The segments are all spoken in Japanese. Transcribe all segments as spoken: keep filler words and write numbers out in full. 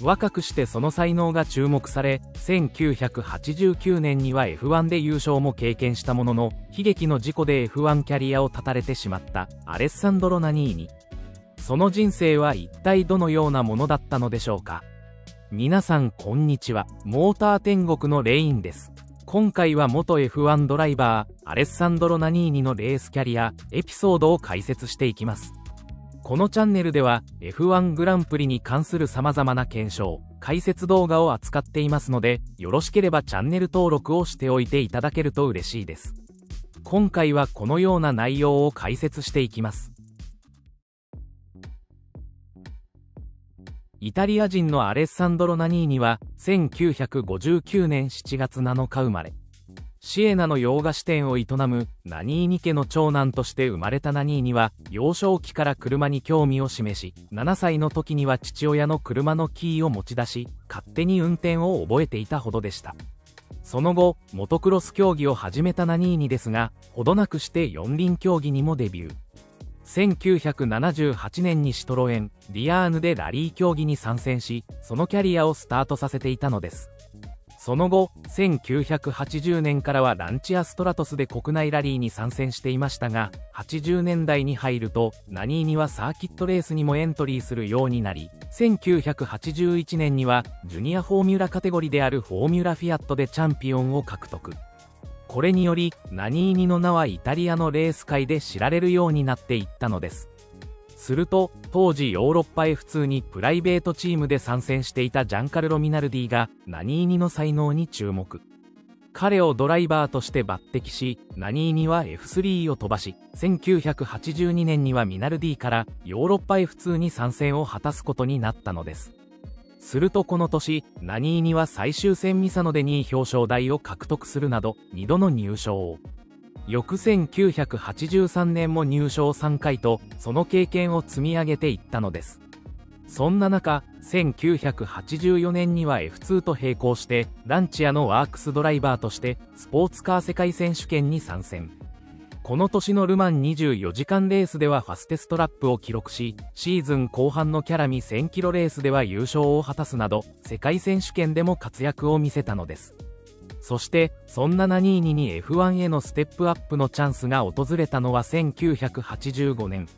若くしてその才能が注目され、せんきゅうひゃくはちじゅうきゅうねんには エフワン で優勝も経験したものの、悲劇の事故で エフワン キャリアを断たれてしまったアレッサンドロ・ナニーニ。その人生は一体どのようなものだったのでしょうか。皆さんこんにちは、モーター天国のレインです。今回は元 エフワン ドライバー、アレッサンドロ・ナニーニのレースキャリア、エピソードを解説していきます。このチャンネルでは エフワン グランプリに関する様々な検証、解説動画を扱っていますので、よろしければチャンネル登録をしておいていただけると嬉しいです。今回はこのような内容を解説していきます。イタリア人のアレッサンドロ・ナニーニはせんきゅうひゃくごじゅうきゅうねんしちがつなのか生まれ。シエナの洋菓子店を営むナニーニ家の長男として生まれたナニーニは、幼少期から車に興味を示し、ななさいの時には父親の車のキーを持ち出し、勝手に運転を覚えていたほどでした。その後、モトクロス競技を始めたナニーニですが、ほどなくして四輪競技にもデビュー。せんきゅうひゃくななじゅうはちねんにシトロエン、ディアーヌでラリー競技に参戦し、そのキャリアをスタートさせていたのです。その後、せんきゅうひゃくはちじゅうねんからはランチアストラトスで国内ラリーに参戦していましたが、はちじゅうねんだいに入ると、ナニーニはサーキットレースにもエントリーするようになり、せんきゅうひゃくはちじゅういちねんには、ジュニアフォーミュラカテゴリであるフォーミュラフィアットでチャンピオンを獲得。これにより、ナニーニの名はイタリアのレース界で知られるようになっていったのです。すると、当時ヨーロッパエフツーにプライベートチームで参戦していたジャンカルロ・ミナルディが、ナニーニの才能に注目。彼をドライバーとして抜擢し、ナニーニは エフスリー を飛ばし、せんきゅうひゃくはちじゅうにねんにはミナルディからヨーロッパエフツーに参戦を果たすことになったのです。するとこの年、ナニーニは最終戦ミサノでにい表彰台を獲得するなど、にどの入賞を。翌せんきゅうひゃくはちじゅうさんねんも入賞さんかいと、その経験を積み上げていったのです。そんな中、せんきゅうひゃくはちじゅうよねんには エフツー と並行して、ランチアのワークスドライバーとして、スポーツカー世界選手権に参戦。この年のルマンにじゅうよじかんレースではファステストラップを記録し、シーズン後半のキャラミせんキロレースでは優勝を果たすなど、世界選手権でも活躍を見せたのです。そして、そんなナニーニに エフワン へのステップアップのチャンスが訪れたのはせんきゅうひゃくはちじゅうごねん。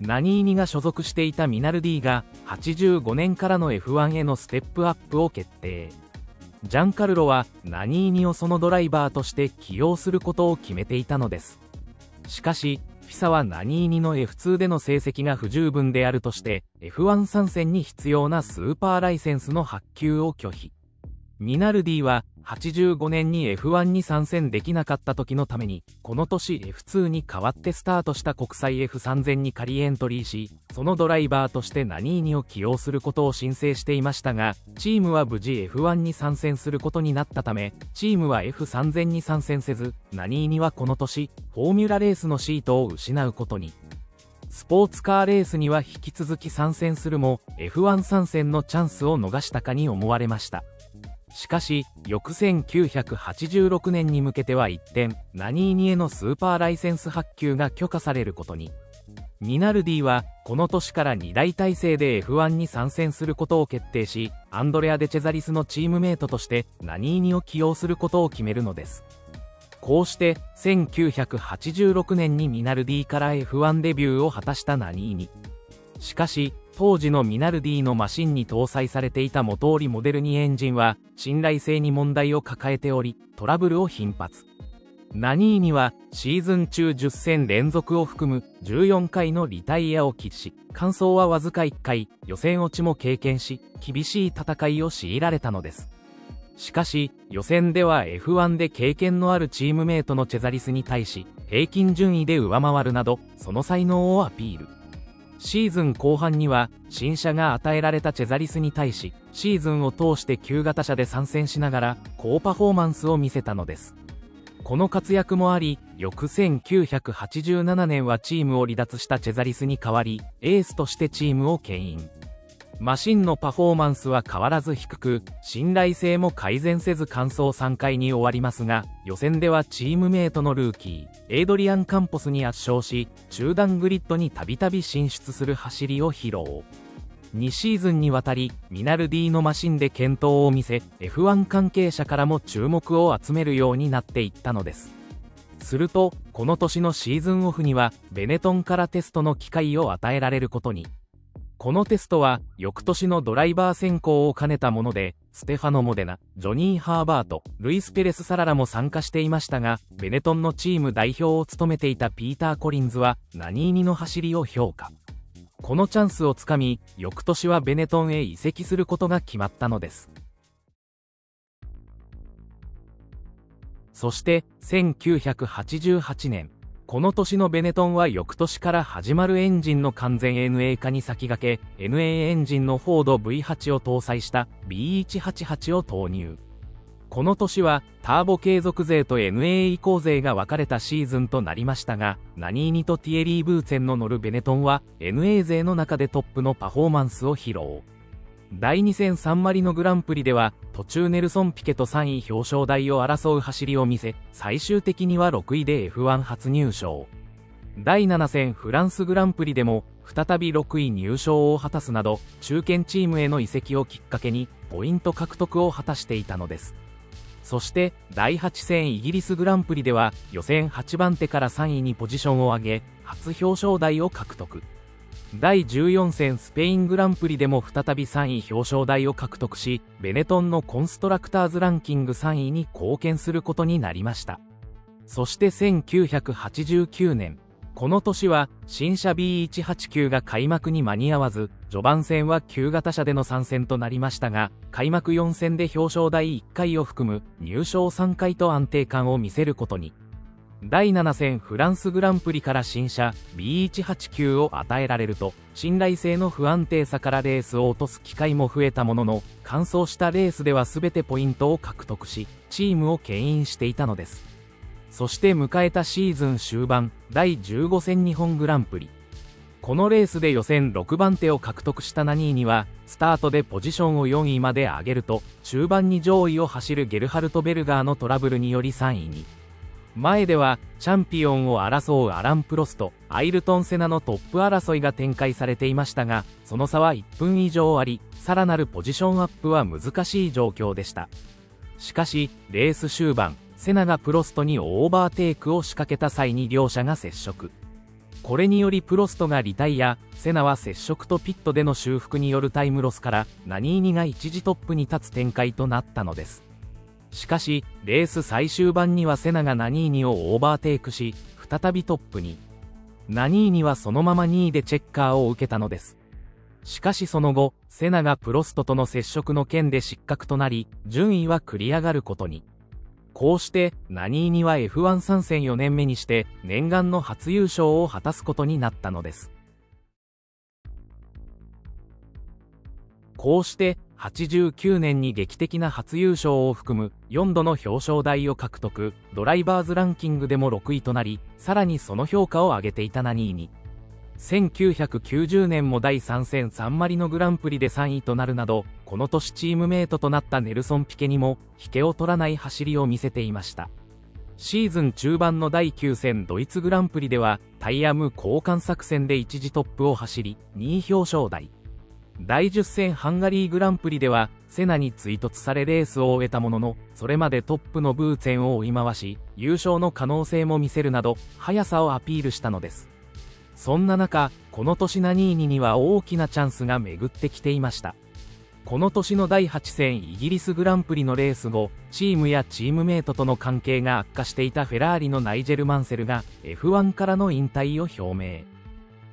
ナニーニが所属していたミナルディが、はちじゅうごねんからの エフワン へのステップアップを決定。ジャンカルロは、ナニーニをそのドライバーとして起用することを決めていたのです。しかし、フィサはナニーニの エフツー での成績が不十分であるとして、エフワン 参戦に必要なスーパーライセンスの発給を拒否。ミナルディは、はちじゅうごねんに エフワン に参戦できなかった時のために、この年 エフツー に代わってスタートした国際 エフさんぜん に仮エントリーし、そのドライバーとしてナニーニを起用することを申請していましたが、チームは無事 エフワン に参戦することになったため、チームは エフさんぜん に参戦せず、ナニーニはこの年、フォーミュラレースのシートを失うことに。スポーツカーレースには引き続き参戦するも、エフワン 参戦のチャンスを逃したかに思われました。しかし、翌せんきゅうひゃくはちじゅうろくねんに向けては一転、ナニーニへのスーパーライセンス発給が許可されることに。ミナルディは、この年からにだい体制で エフワン に参戦することを決定し、アンドレア・デチェザリスのチームメイトとして、ナニーニを起用することを決めるのです。こうして、せんきゅうひゃくはちじゅうろくねんにミナルディから エフワン デビューを果たしたナニーニ。しかし、当時のミナルディのマシンに搭載されていたモトーリモデルにエンジンは信頼性に問題を抱えており、トラブルを頻発。ナニーニはシーズン中じゅっせん連続を含むじゅうよんかいのリタイアを喫し、完走はわずかいっかい、予選落ちも経験し、厳しい戦いを強いられたのです。しかし、予選では エフワン で経験のあるチームメイトのチェザリスに対し、平均順位で上回るなど、その才能をアピール。シーズン後半には、新車が与えられたチェザリスに対し、シーズンを通して旧型車で参戦しながら、高パフォーマンスを見せたのです。この活躍もあり、翌せんきゅうひゃくはちじゅうななねんはチームを離脱したチェザリスに代わり、エースとしてチームを牽引。マシンのパフォーマンスは変わらず低く、信頼性も改善せず完走さんかいに終わりますが、予選ではチームメイトのルーキー、エイドリアン・カンポスに圧勝し、中段グリッドにたびたび進出する走りを披露。にシーズンにわたりミナルディのマシンで健闘を見せ、 エフワン 関係者からも注目を集めるようになっていったのです。するとこの年のシーズンオフにはベネトンからテストの機会を与えられることに。このテストは翌年のドライバー選考を兼ねたもので、ステファノ・モデナ、ジョニー・ハーバート、ルイス・ペレス・サララも参加していましたが、ベネトンのチーム代表を務めていたピーター・コリンズはナニーニの走りを評価。このチャンスをつかみ、翌年はベネトンへ移籍することが決まったのです。そしてせんきゅうひゃくはちじゅうはちねん、この年のベネトンは翌年から始まるエンジンの完全 エヌエー 化に先駆け、 エヌエー エンジンのフォード ブイエイト を搭載した ビーいちはちはち を投入。この年はターボ継続勢と エヌエー 移行勢が分かれたシーズンとなりましたが、ナニーニとティエリー・ブーツェンの乗るベネトンは エヌエー 勢の中でトップのパフォーマンスを披露。だいに戦サンマリノグランプリでは途中ネルソン・ピケとさんい表彰台を争う走りを見せ、最終的にはろくいで エフワン 初入賞。だいなな戦フランスグランプリでも再びろくい入賞を果たすなど、中堅チームへの移籍をきっかけにポイント獲得を果たしていたのです。そしてだいはち戦イギリスグランプリでは予選はちばん手からさんいにポジションを上げ、初表彰台を獲得。だいじゅうよん戦スペイングランプリでも再びさんい表彰台を獲得し、ベネトンのコンストラクターズランキングさんいに貢献することになりました。そしてせんきゅうひゃくはちじゅうきゅうねん、この年は新車 ビーいちはちきゅう が開幕に間に合わず、序盤戦は旧型車での参戦となりましたが、開幕よん戦で表彰台いっかいを含む入賞さんかいと安定感を見せることに。だいなな戦フランスグランプリから新車 ビーいちはちきゅう を与えられると、信頼性の不安定さからレースを落とす機会も増えたものの、完走したレースでは全てポイントを獲得し、チームを牽引していたのです。そして迎えたシーズン終盤、だいじゅうご戦日本グランプリ。このレースで予選ろくばん手を獲得したナニーニはスタートでポジションをよんいまで上げると、中盤に上位を走るゲルハルト・ベルガーのトラブルによりさんいに。前ではチャンピオンを争うアラン・プロスト、アイルトン・セナのトップ争いが展開されていましたが、その差はいっぷん以上あり、さらなるポジションアップは難しい状況でした。しかしレース終盤、セナがプロストにオーバーテイクを仕掛けた際に両者が接触。これによりプロストがリタイア、セナは接触とピットでの修復によるタイムロスからナニーニが一時トップに立つ展開となったのです。しかしレース最終盤にはセナがナニーニをオーバーテイクし、再びトップに。ナニーニはそのままにいでチェッカーを受けたのです。しかしその後セナがプロストとの接触の件で失格となり、順位は繰り上がることに。こうしてナニーニは エフワン 参戦よねんめにして念願の初優勝を果たすことになったのです。こうしてはちじゅうきゅうねんに劇的な初優勝を含むよんどの表彰台を獲得、ドライバーズランキングでもろくいとなり、さらにその評価を上げていたナニーニ。せんきゅうひゃくきゅうじゅうねんもだいさん戦サンマリノグランプリでさんいとなるなど、この年チームメイトとなったネルソン・ピケにも引けを取らない走りを見せていました。シーズン中盤のだいきゅう戦ドイツグランプリではタイヤ無交換作戦で一時トップを走り、にい表彰台。だいじゅう戦ハンガリーグランプリではセナに追突されレースを終えたものの、それまでトップのブーツェンを追い回し、優勝の可能性も見せるなど速さをアピールしたのです。そんな中、この年ナニーニには大きなチャンスが巡ってきていました。この年のだいはち戦イギリスグランプリのレース後、チームやチームメートとの関係が悪化していたフェラーリのナイジェル・マンセルが エフワン からの引退を表明。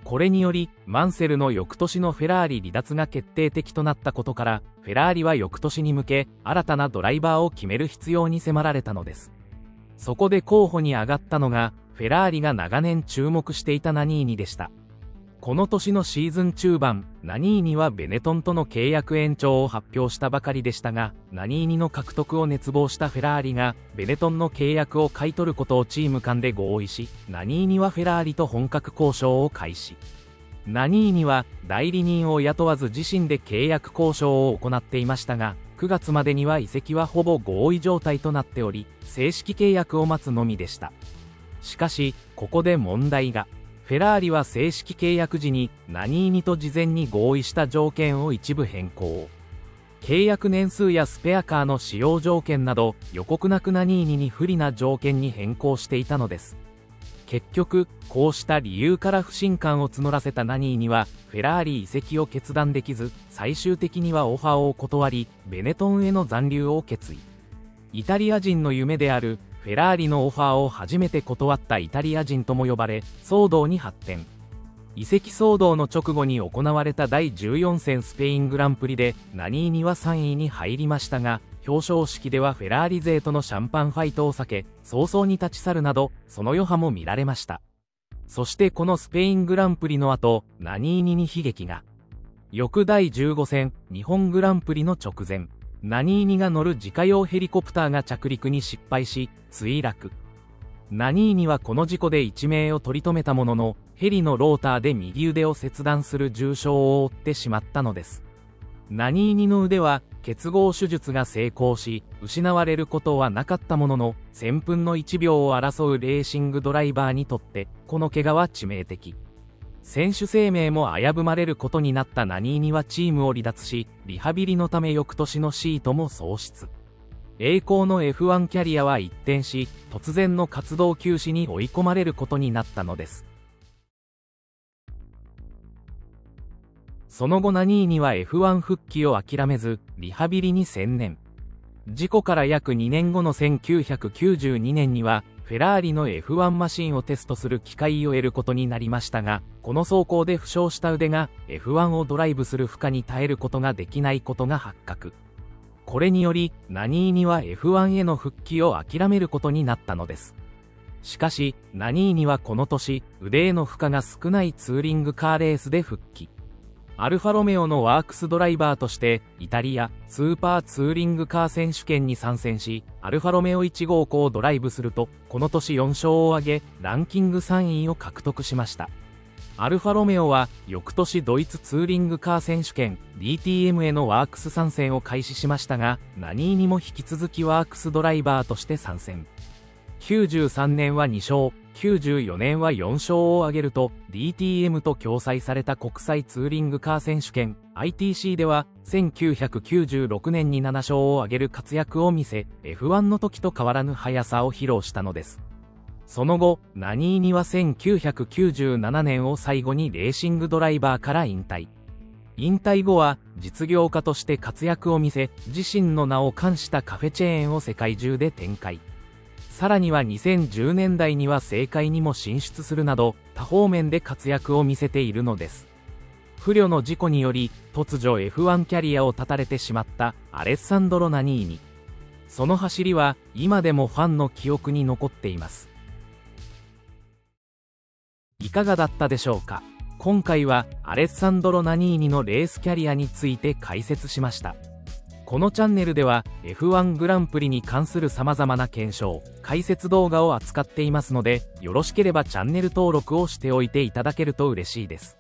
これによりマンセルの翌年のフェラーリ離脱が決定的となったことから、フェラーリは翌年に向け新たなドライバーを決める必要に迫られたのです。そこで候補に上がったのがフェラーリが長年注目していたナニーニでした。この年のシーズン中盤、ナニーニはベネトンとの契約延長を発表したばかりでしたが、ナニーニの獲得を熱望したフェラーリがベネトンの契約を買い取ることをチーム間で合意し、ナニーニはフェラーリと本格交渉を開始。ナニーニは代理人を雇わず自身で契約交渉を行っていましたが、くがつまでには移籍はほぼ合意状態となっており、正式契約を待つのみでした。しかしここで問題が。フェラーリは正式契約時にナニーニと事前に合意した条件を一部変更。契約年数やスペアカーの使用条件など予告なくナニーニに不利な条件に変更していたのです。結局こうした理由から不信感を募らせたナニーニはフェラーリ移籍を決断できず、最終的にはオファーを断りベネトンへの残留を決意。イタリア人の夢であるフェラーリのオファーを初めて断ったイタリア人とも呼ばれ騒動に発展。移籍騒動の直後に行われただいじゅうよん戦スペイングランプリでナニーニはさんいに入りましたが、表彰式ではフェラーリ勢とのシャンパンファイトを避け早々に立ち去るなど、その余波も見られました。そしてこのスペイングランプリの後、ナニーニに悲劇が。翌だいじゅうご戦日本グランプリの直前、ナニーニが乗る自家用ヘリコプターが着陸に失敗し墜落。ナニーニはこの事故で一命を取り留めたものの、ヘリのローターで右腕を切断する重傷を負ってしまったのです。ナニーニの腕は結合手術が成功し失われることはなかったものの、せんぶんのいちびょうを争うレーシングドライバーにとってこの怪我は致命的。選手生命も危ぶまれることになったナニーニはチームを離脱し、リハビリのため翌年のシートも喪失。栄光の エフワン キャリアは一転し突然の活動休止に追い込まれることになったのです。その後ナニーニは エフワン 復帰を諦めずリハビリに専念。事故から約にねんごのせんきゅうひゃくきゅうじゅうにねんにはフェラーリの エフワン マシンをテストする機会を得ることになりましたが、この走行で負傷した腕が エフワン をドライブする負荷に耐えることができないことが発覚。これによりナニーニは エフワン への復帰を諦めることになったのです。しかしナニーニはこの年、腕への負荷が少ないツーリングカーレースで復帰。アルファロメオのワークスドライバーとしてイタリアスーパーツーリングカー選手権に参戦し、アルファロメオいちごうこをドライブするとこの年よんしょうを挙げランキングさんいを獲得しました。アルファロメオは翌年ドイツツーリングカー選手権 ディーティーエム へのワークス参戦を開始しましたが、ナニーニも引き続きワークスドライバーとして参戦。きゅうじゅうさんねんはにしょう、きゅうじゅうよねんはよんしょうを挙げると ディーティーエム と共催された国際ツーリングカー選手権 アイティーシー ではせんきゅうひゃくきゅうじゅうろくねんにななしょうを挙げる活躍を見せ、 エフワン の時と変わらぬ速さを披露したのです。その後ナニーニはせんきゅうひゃくきゅうじゅうななねんを最後にレーシングドライバーから引退。引退後は実業家として活躍を見せ、自身の名を冠したカフェチェーンを世界中で展開。さらにはにせんじゅうねんだいには政界にも進出するなど多方面で活躍を見せているのです。不慮の事故により突如 エフワン キャリアを断たれてしまったアレッサンドロ・ナニーニ、その走りは今でもファンの記憶に残っています。いかがだったでしょうか。今回はアレッサンドロ・ナニーニのレースキャリアについて解説しました。このチャンネルでは エフワン グランプリに関する様々な検証、解説動画を扱っていますので、よろしければチャンネル登録をしておいていただけると嬉しいです。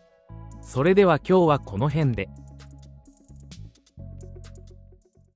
それでは今日はこの辺で。